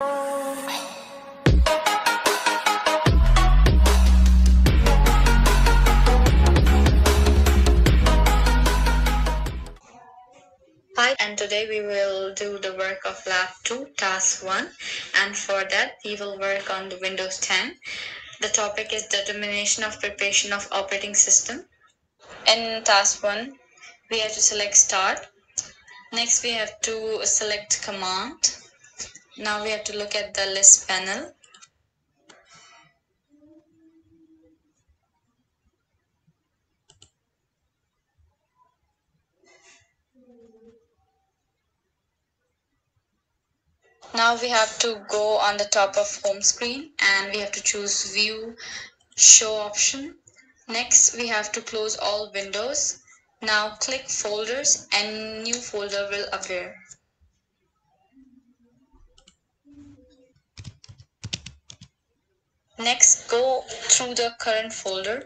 Hi, and today we will do the work of lab 2 task 1, and for that we will work on the Windows 10. The topic is determination of preparation of operating system. In task 1 we have to select start. Next we have to select command. Now we have to look at the list panel. Now we have to go on the top of home screen and we have to choose view show option. Next we have to close all windows. Now click folders and new folder will appear. Next go through the current folder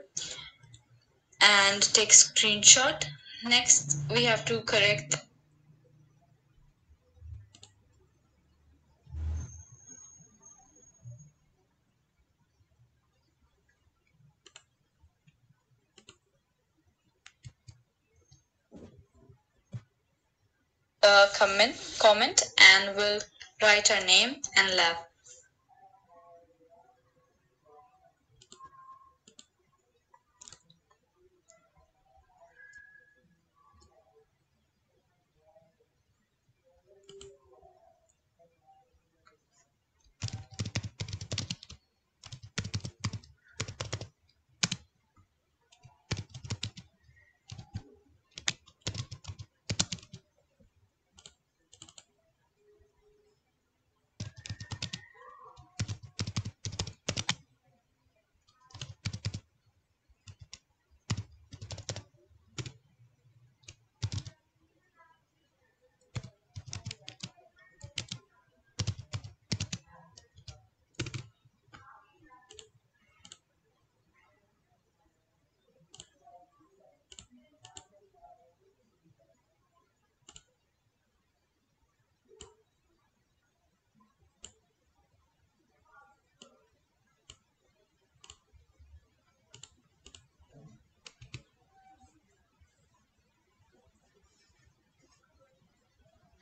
and take screenshot. Next we have to correct comment and we'll write our name and lab.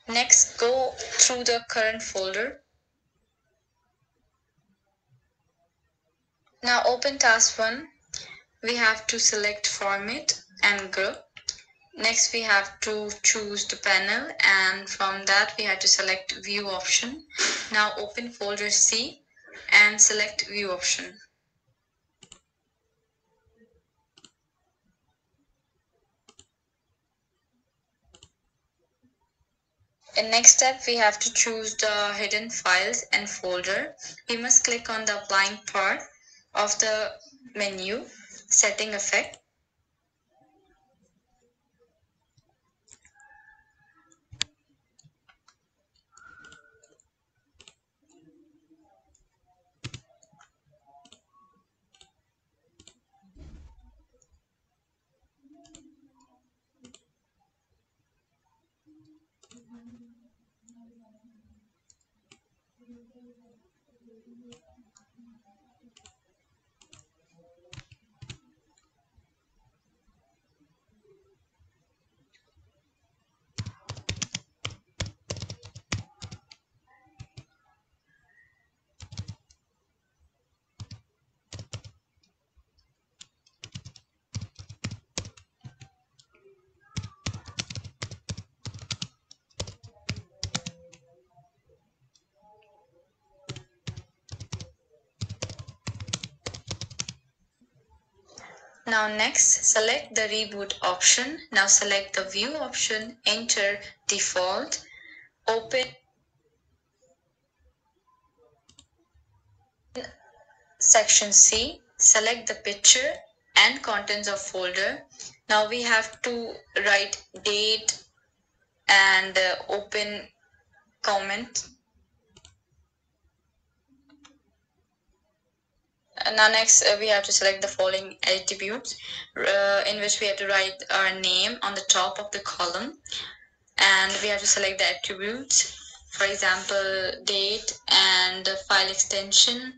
Next, go through the current folder. Now open task 1. We have to select format and group. Next, we have to choose the panel and from that we have to select view option. Now open folder C and select view option. In next step, we have to choose the hidden files and folder. We must click on the applying part of the menu, setting effect. Now next, select the reboot option. Now select the view option, enter default, open, section C, select the picture and contents of folder. Now we have to write date and open comment. Now next we have to select the following attributes in which we have to write our name on the top of the column, and we have to select the attributes for example, date and file extension.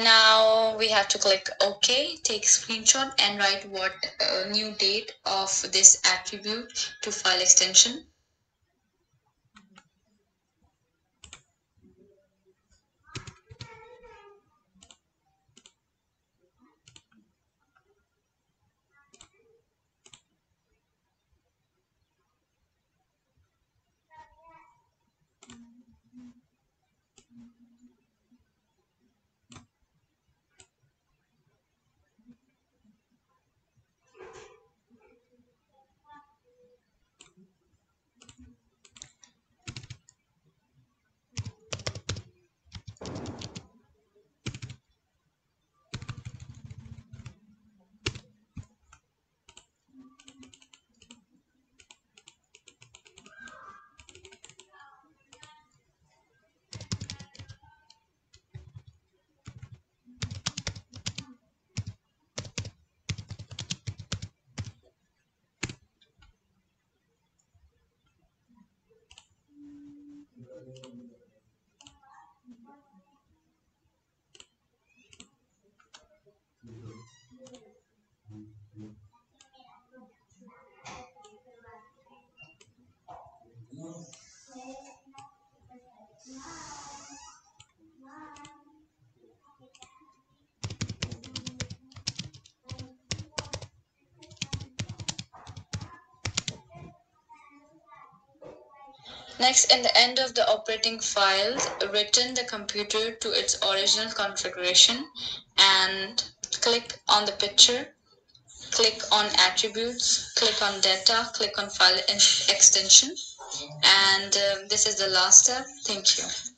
Now we have to click OK, take screenshot and write what new date of this attribute to file extension. Next, in the end of the operating file, return the computer to its original configuration and click on the picture, click on attributes, click on data, click on file extension. And this is the last step. Thank you.